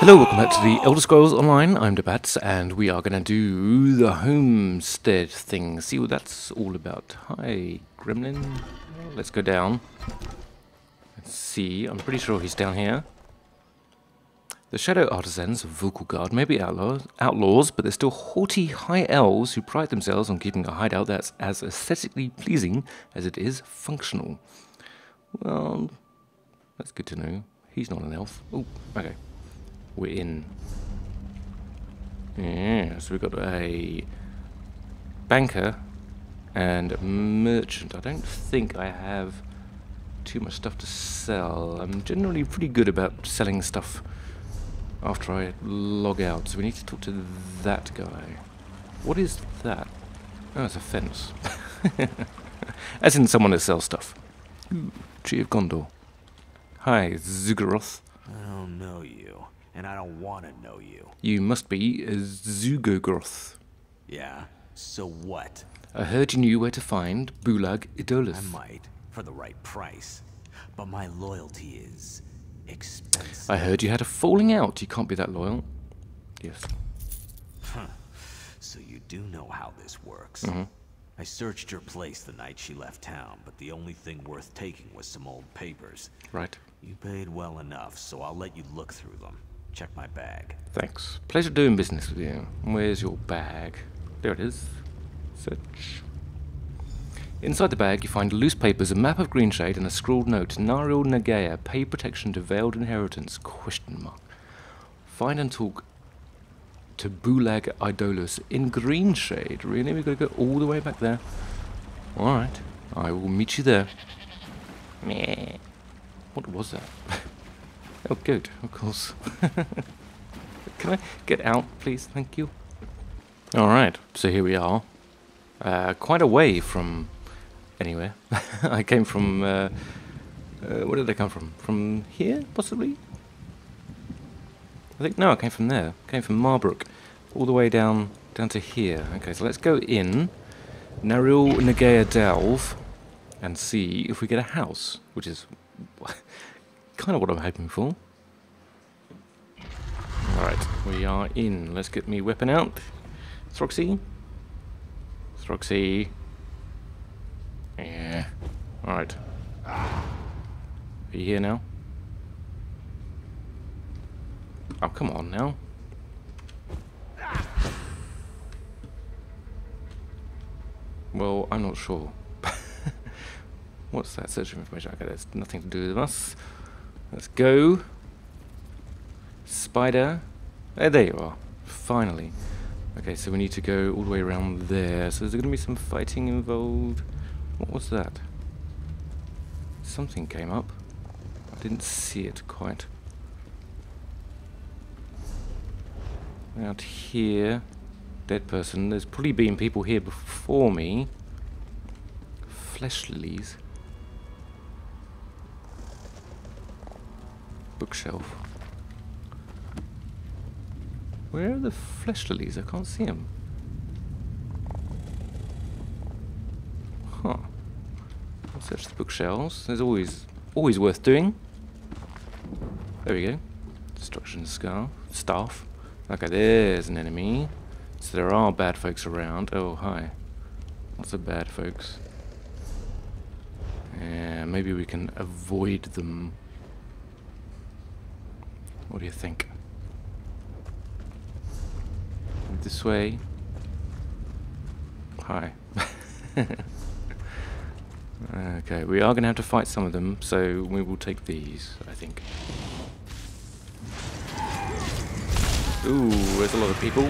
Hello, welcome back to The Elder Scrolls Online. I'm deBatz, and we are going to do the homestead thing. See what that's all about. Hi, gremlin. Let's go down. Let's see. I'm pretty sure he's down here. The Shadow Artisans of Vocal Guard may be outlaws, but they're still haughty high elves who pride themselves on keeping a hideout that's as aesthetically pleasing as it is functional. Well, that's good to know. He's not an elf. Oh, okay. We're in. Yeah, so we've got a banker and a merchant. I don't think I have too much stuff to sell. I'm generally pretty good about selling stuff after I log out. So we need to talk to that guy. What is that? Oh, it's a fence. As in someone that sells stuff. Ooh, Tree of Gondor. Hi, Zugaroth. I don't know you. And I don't want to know you. You must be a Zugaroth. Yeah, so what? I heard you knew where to find Bulaq Idolus. I might, for the right price. But my loyalty is expensive. I heard you had a falling out. You can't be that loyal. Yes. Huh. So you do know how this works. Mm-hmm. I searched your place the night she left town, but the only thing worth taking was some old papers. Right. You paid well enough, so I'll let you look through them. Check my bag. Thanks. Pleasure doing business with you. Where's your bag? There it is. Search. Inside the bag, you find loose papers, a map of Greenshade, and a scrawled note. Naril Nagaia, pay protection to veiled inheritance? ? Find and talk to Bulaq Idolus in Greenshade. Really? We've got to go all the way back there. All right. I will meet you there. Meh. What was that? Oh, good, of course. Can I get out, please? Thank you. Alright, so here we are. Quite away from anywhere. I came from... where did I come from? From here, possibly? I think, no, I came from there. I came from Marbruk. All the way down to here. Okay, so let's go in. Naril Nagaia Delve. And see if we get a house. Which is... kind of what I'm hoping for. Alright, we are in. Let's get me weapon out. Throxy. Throxy. Yeah. Alright. Are you here now? Oh, come on now. Well, I'm not sure. What's that? Search for information. Okay, that's nothing to do with us. Let's go. Spider. Oh, there you are. Finally. Okay, so we need to go all the way around there. So there's going to be some fighting involved. What was that? Something came up. I didn't see it quite. Out here. Dead person. There's probably been people here before me. Flesh lilies. Bookshelf. Where are the flesh lilies? I can't see them. Huh. I'll search the bookshelves. There's always worth doing. There we go. Destruction scarf. Staff. Okay, there's an enemy. So there are bad folks around. Oh, hi. Lots of bad folks. Yeah, maybe we can avoid them. What do you think? This way. Hi. Okay, we are going to have to fight some of them, so we will take these, I think. Ooh, there's a lot of people.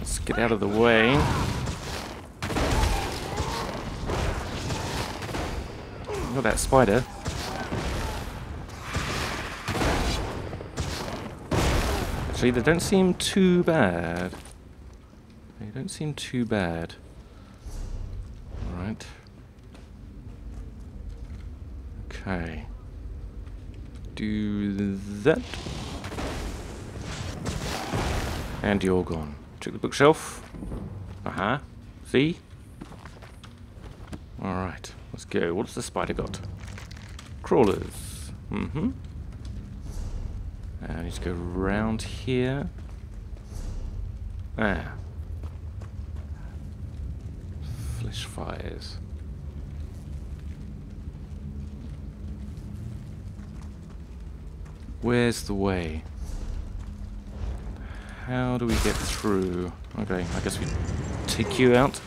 Let's get out of the way. Look at that spider. Actually, they don't seem too bad. They don't seem too bad. Alright. Okay. Do that. And you're gone. Check the bookshelf. Aha. See? Alright. Let's go. What's the spider got? Crawlers. Mm-hmm. I need to go round here. Ah. Flesh fires. Where's the way? How do we get through? Okay, I guess we take you out.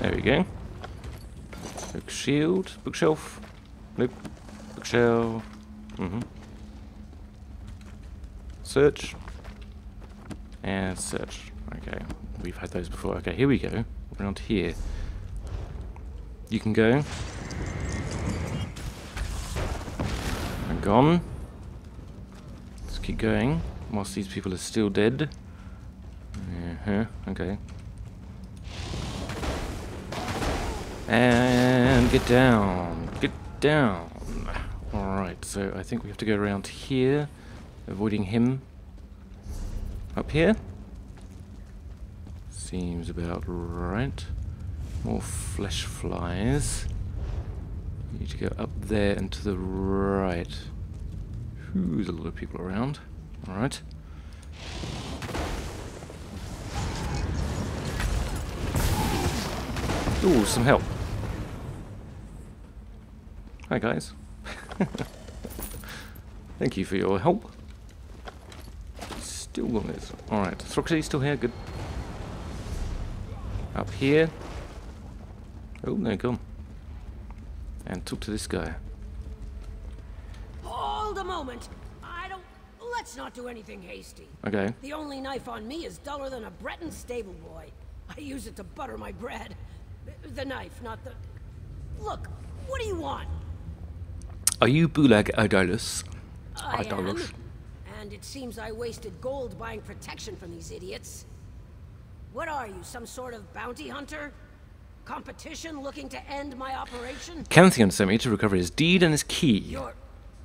There we go. Book shield, bookshelf. Nope. Bookshelf. Mm-hmm. Search. And search. Okay, we've had those before. Okay, here we go. Around here. You can go. I'm gone. Let's keep going. Whilst these people are still dead. Uh-huh, okay. And get down. Get down. Alright, so I think we have to go around here. Avoiding him. Up here? Seems about right. More flesh flies. We need to go up there and to the right. There's a lot of people around. Alright. Ooh, some help. Hi guys. Thank you for your help. Still on this. Alright, Throxy still here, good. Up here. Oh, no, gone. And talk to this guy. Hold a moment. Let's not do anything hasty. Okay. The only knife on me is duller than a Breton stable boy. I use it to butter my bread. The knife, not the... Look, what do you want? Are you Bulaq Idolus? I am. And it seems I wasted gold buying protection from these idiots. What are you, some sort of bounty hunter? Competition looking to end my operation? Canthion sent me to recover his deed and his key.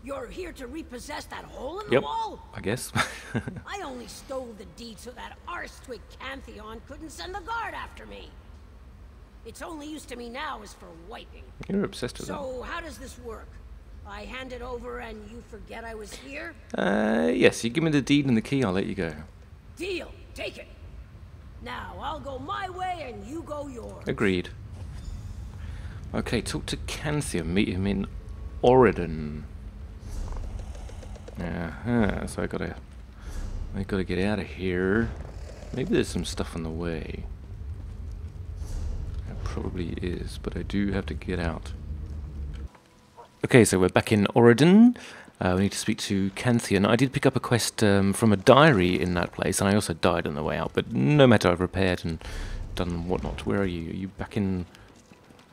You're here to repossess that hole in the wall? I guess. I only stole the deed so that arse-twig Canthion couldn't send the guard after me. Its only use to me now is for wiping. You're obsessed with that. So how does this work? I hand it over and you forget I was here? Yes, you give me the deed and the key, I'll let you go. Deal. Take it. Now, I'll go my way and you go yours. Agreed. Okay, talk to Canthion. Meet him in Auridon. Uh-huh, so I gotta get out of here. Maybe there's some stuff on the way. There probably is, but I do have to get out. Okay, so we're back in Auridon. We need to speak to Canthion. I did pick up a quest from a diary in that place, and I also died on the way out, but no matter, I've repaired and done whatnot. Where are you? Are you back in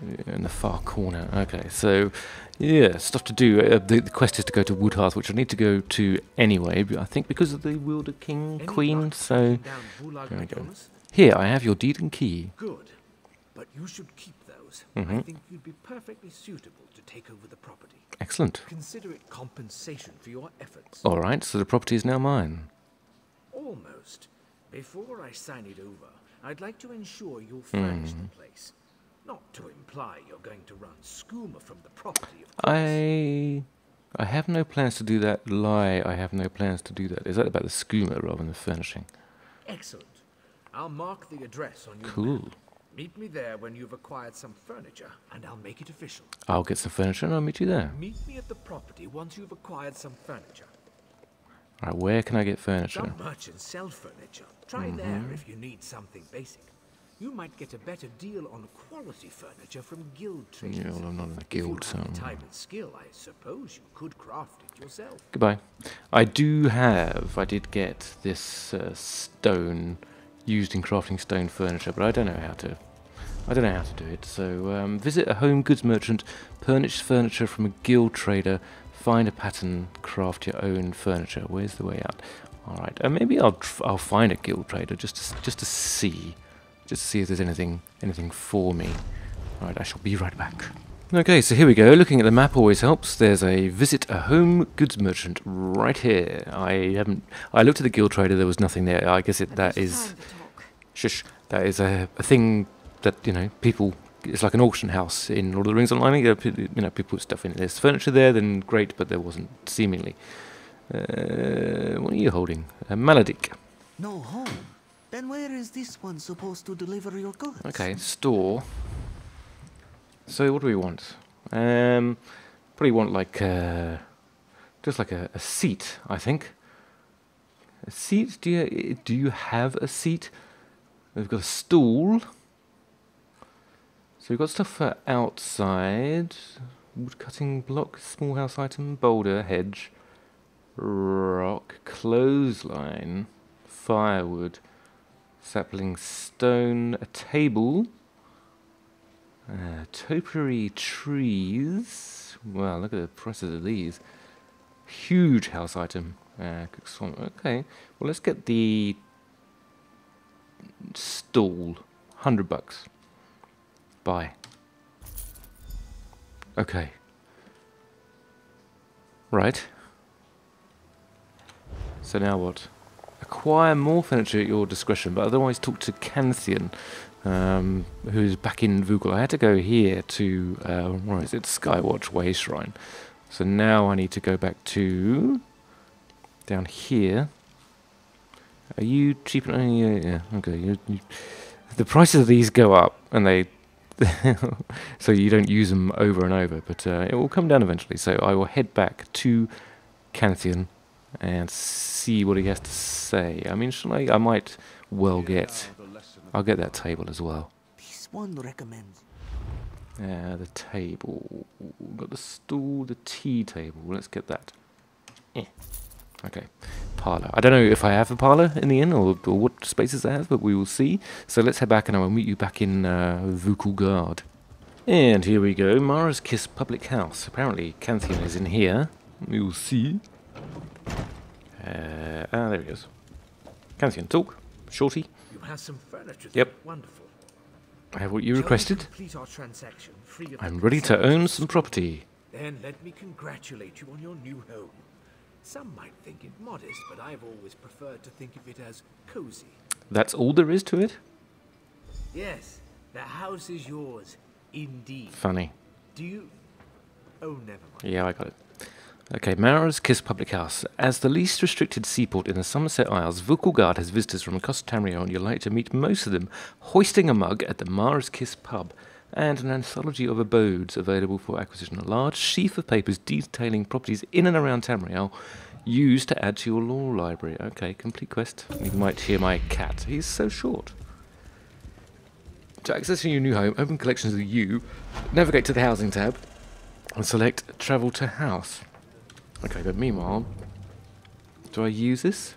the far corner? Okay, so, yeah, stuff to do. The quest is to go to Woodhearth, which I need to go to anyway, I think because of the Wilder King, Queen, so... There we go. Here, I have your deed and key. Good, but you should keep those. I think you'd be perfectly suitable to take over the property. Excellent. Consider it compensation for your efforts. All right, so the property is now mine. Almost. Before I sign it over, I'd like to ensure you'll furnish the place. Not to imply you're going to run skooma from the property, of course. I have no plans to do that. Lie, I have no plans to do that. Is that about the skooma rather than the furnishing? Excellent. I'll mark the address on your map. Meet me there when you've acquired some furniture, and I'll make it official. I'll get some furniture and I'll meet you there. Meet me at the property once you've acquired some furniture. Alright, where can I get furniture? Some merchants sell furniture. Try there if you need something basic. You might get a better deal on quality furniture from guild traders. Yeah, well, I'm not in the guild, so... If you have time and skill, I suppose you could craft it yourself. Goodbye. I did get this stone... used in crafting stone furniture, but I don't know how to do it. So visit a home goods merchant, purchase furniture from a guild trader, find a pattern, craft your own furniture. Where's the way out? All right, and maybe I'll find a guild trader just to see if there's anything for me. All right, I shall be right back. Okay, so here we go. Looking at the map always helps. There's a visit a home goods merchant right here. I looked at the guild trader. There was nothing there. I guess that is. Shush. That is a thing that people it's like an auction house in Lord of the Rings Online. You know, people put stuff in it. There's furniture there, then great, but there wasn't seemingly. What are you holding? A Maledic. No home. Then where is this one supposed to deliver your goods? Okay, store. So what do we want? Probably want like just like a seat, I think. A seat? Do you have a seat? We've got a stool. So we've got stuff for outside. Woodcutting block, small house item, boulder, hedge, rock, clothesline, firewood, sapling, stone, a table, topiary trees. Wow, look at the prices of these. Huge house item. Okay, well let's get the stool. $100. Buy. Okay. Right. So now what? Acquire more furniture at your discretion, but otherwise talk to Canthion, who's back in Vulkhel. I had to go here to, where is it? Skywatch Way Shrine. So now I need to go back to down here. Are you cheap? Yeah, okay. The prices of these go up, and they so you don't use them over and over, but it will come down eventually. So I will head back to Canthion and see what he has to say. I mean, shall I? I might well get. I'll get that table as well. This one recommends. The table. We've got the stool, the tea table. Let's get that. Yeah. Okay, parlour. I don't know if I have a parlour in the inn or what spaces I have, but we will see. So let's head back and I will meet you back in Vulkhel Guard. And here we go, Mara's Kiss Public House. Apparently Canthion is in here. We will see. There he is. Canthion, talk. Shorty. You have some furniture. Yep. Wonderful. I have what you requested. I'm ready to own some property. Then let me congratulate you on your new home. Some might think it modest, but I've always preferred to think of it as cozy. That's all there is to it? Yes, the house is yours, indeed. Funny. Do you... Oh, never mind. Yeah, I got it. Okay, Mara's Kiss Public House. As the least restricted seaport in the Somerset Isles, Vulkhel Guard has visitors from across Tamriel, and you're likely to meet most of them hoisting a mug at the Mara's Kiss pub, and an anthology of abodes available for acquisition. A large sheaf of papers detailing properties in and around Tamriel used to add to your law library. Okay, complete quest. You might hear my cat. He's so short. To access your new home, open collections of you, navigate to the housing tab, and select travel to house. Okay, but meanwhile, do I use this?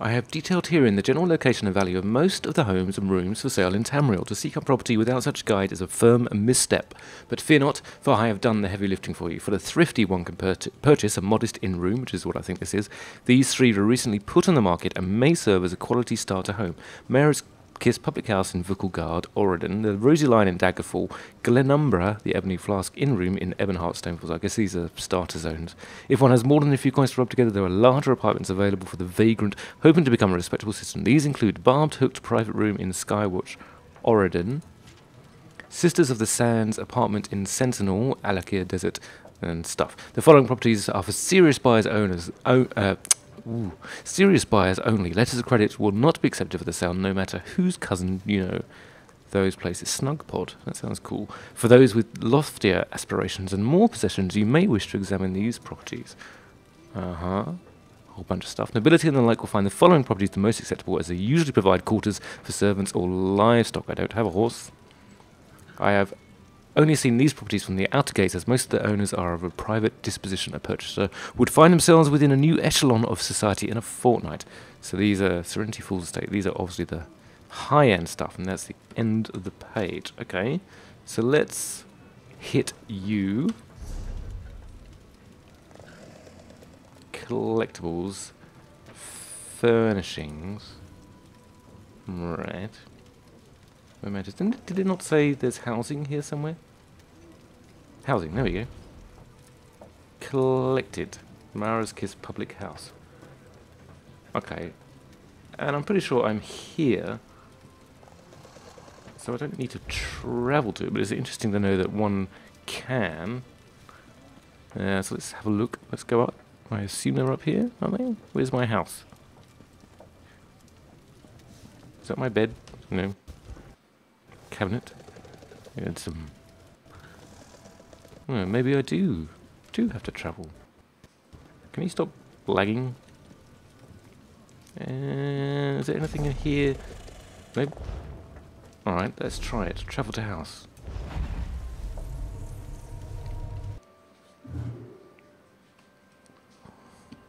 I have detailed herein the general location and value of most of the homes and rooms for sale in Tamriel. To seek a property without such guide is a firm misstep. But fear not, for I have done the heavy lifting for you. For the thrifty, one can purchase a modest inn room, which is what I think this is. These three were recently put on the market and may serve as a quality starter home. Mara's Kiss Public House in Vulkhel Guard, Auridon, the Rosy Line in Daggerfall, Glenumbra, the Ebony Flask Inn Room in Ebonheart, Stonefalls. I guess these are starter zones. If one has more than a few coins to rub together, there are larger apartments available for the vagrant, hoping to become a respectable citizen. These include Barbed Hooked Private Room in Skywatch, Auridon, Sisters of the Sands Apartment in Sentinel, Alakir Desert, and stuff. The following properties are for serious buyers owners. Serious buyers only. Letters of credit will not be accepted for the sale, no matter whose cousin you know. Those places. Snugpod. That sounds cool. For those with loftier aspirations and more possessions, you may wish to examine these properties. Whole bunch of stuff. Nobility and the like will find the following properties the most acceptable, as they usually provide quarters for servants or livestock. I don't have a horse. I have only seen these properties from the outer gates, as most of the owners are of a private disposition. A purchaser would find themselves within a new echelon of society in a fortnight. So these are Serenity Fools estate. These are obviously the high-end stuff, and that's the end of the page. Okay, so let's hit you. Collectibles. Furnishings. Right. Did it not say there's housing here somewhere? Housing, there we go. Collected. Mara's Kiss Public House. Okay. And I'm pretty sure I'm here. so I don't need to travel to it, but it's interesting to know that one can. So let's have a look. Let's go up. I assume they're up here, aren't they? Where's my house? Is that my bed? No. Cabinet? And some... Oh, maybe I do have to travel. Can you stop lagging? Is there anything in here? Nope. Alright, let's try it. Travel to house.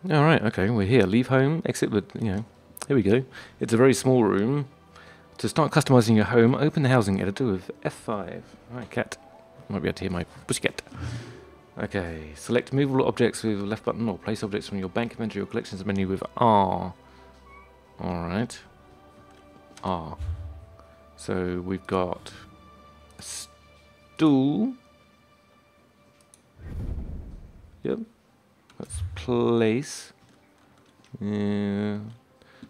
Alright, okay, we're here. Leave home, exit, but, you know, here we go. It's a very small room. To start customizing your home, open the housing editor with F5. Alright, cat. Might be able to hear my pussycat. Okay, select movable objects with the left button or place objects from your bank inventory or collections menu with R. Alright. R. So we've got a stool. Yep. Let's place. Yeah.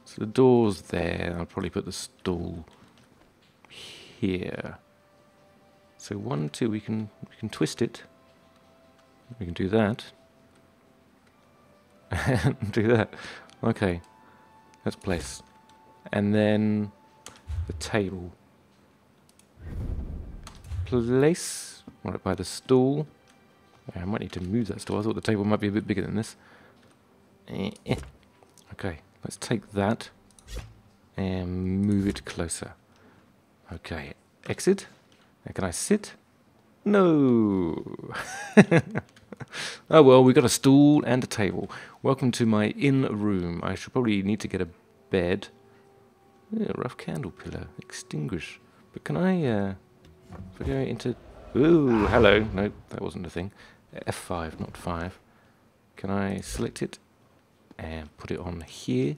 So the door's there. I'll probably put the stool here. So 1, 2, we can twist it. We can do that. And do that. Okay. Let's place. And then the table. Place right by the stool. I might need to move that stool. I thought the table might be a bit bigger than this. Okay, let's take that and move it closer. Okay, exit. Now, can I sit? No! Oh well, we got a stool and a table. Welcome to my inn room. I should probably need to get a bed. Yeah, rough candle pillow. Extinguish. But can I, if I go into... Ooh, hello. Nope, that wasn't a thing. F5, not 5. Can I select it and put it on here?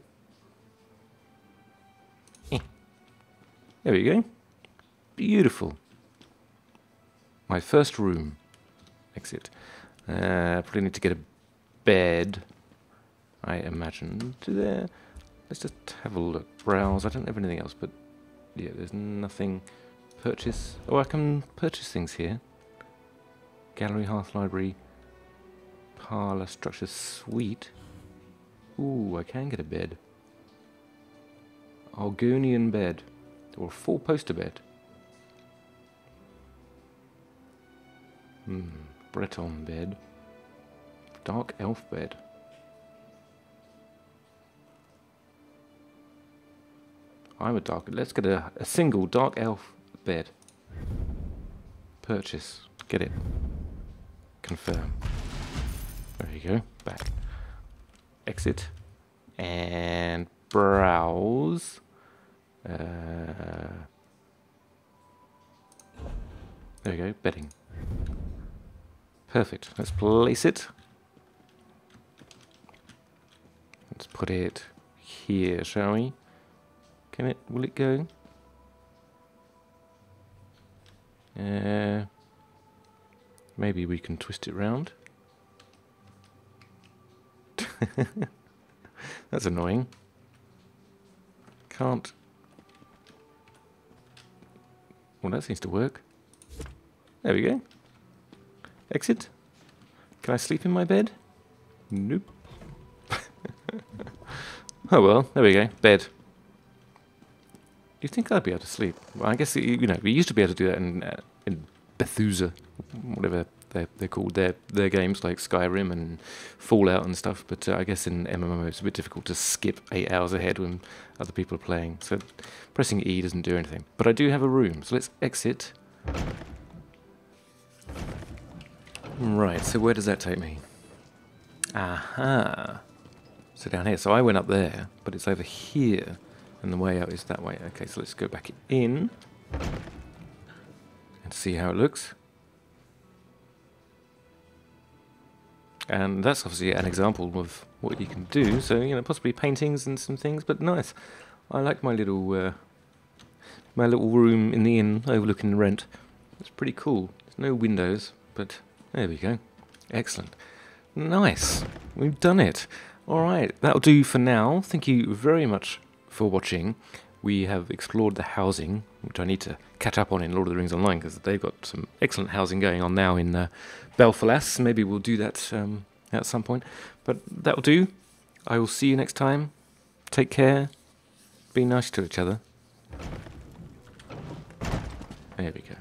There we go. Beautiful. My first room. Exit. Probably need to get a bed, I imagine. To there. Let's just have a look. Browse. I don't have anything else, but yeah, there's nothing. Purchase. Oh, I can purchase things here. Gallery, hearth, library, parlour, structure, suite. Ooh, I can get a bed. Argonian bed. Or a four-poster bed. Hmm, Breton bed. Dark elf bed. I'm a dark... Let's get a single dark elf bed. Purchase. Get it. Confirm. There you go. Back. Exit. And browse. There we go. Bedding. Perfect. Let's place it. Let's put it here, shall we? Can it? Will it go? Maybe we can twist it round. That's annoying. Can't. Well, that seems to work. There we go. Exit. Can I sleep in my bed? Nope. Oh well, there we go. Bed. You think I'd be able to sleep? Well, I guess, you know, we used to be able to do that in Bethusa, whatever they're called, their games like Skyrim and Fallout and stuff, but I guess in MMO it's a bit difficult to skip 8 hours ahead when other people are playing, so pressing E doesn't do anything. But I do have a room, so let's exit. Right, so where does that take me? Aha! So down here, so I went up there, but it's over here. And the way out is that way. Okay, so let's go back in and see how it looks. And that's obviously an example of what you can do. So, you know, possibly paintings and some things, but nice. I like my little room in the inn overlooking Rent. It's pretty cool. There's no windows, but there we go. Excellent. Nice. We've done it. All right, that'll do for now. Thank you very much for watching. we have explored the housing, which I need to catch up on in Lord of the Rings Online, because they've got some excellent housing going on now in Belfalas. Maybe we'll do that at some point. But that'll do. I will see you next time. Take care. Be nice to each other. There we go.